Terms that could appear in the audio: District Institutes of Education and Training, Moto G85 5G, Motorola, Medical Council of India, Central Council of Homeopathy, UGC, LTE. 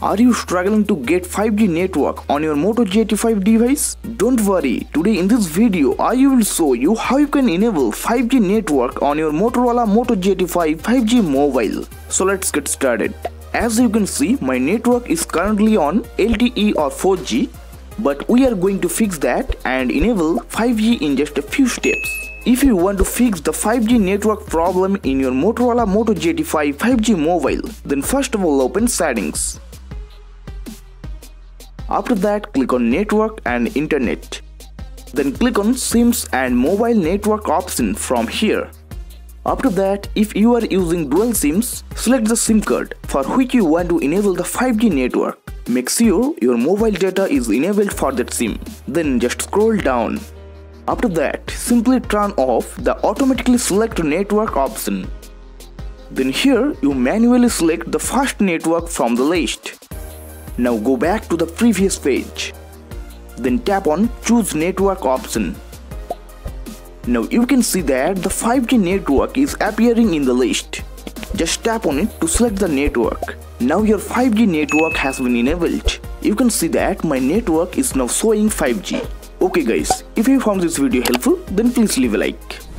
Are you struggling to get 5G network on your Moto G85 device? Don't worry, today in this video I will show you how you can enable 5G network on your Motorola Moto G85 5G mobile. So let's get started. As you can see, my network is currently on LTE or 4G, but we are going to fix that and enable 5G in just a few steps. If you want to fix the 5G network problem in your Motorola Moto G85 5G mobile, then first of all open settings. After that, click on Network and Internet. Then click on SIMs and Mobile Network option from here. After that, if you are using dual SIMs, select the SIM card for which you want to enable the 5G network. Make sure your mobile data is enabled for that SIM. Then just scroll down. After that, simply turn off the automatically select network option. Then here, you manually select the first network from the list. Now go back to the previous page. Then tap on Choose Network option. Now you can see that the 5G network is appearing in the list. Just tap on it to select the network. Now your 5G network has been enabled. You can see that my network is now showing 5G. Okay guys, if you found this video helpful, then please leave a like.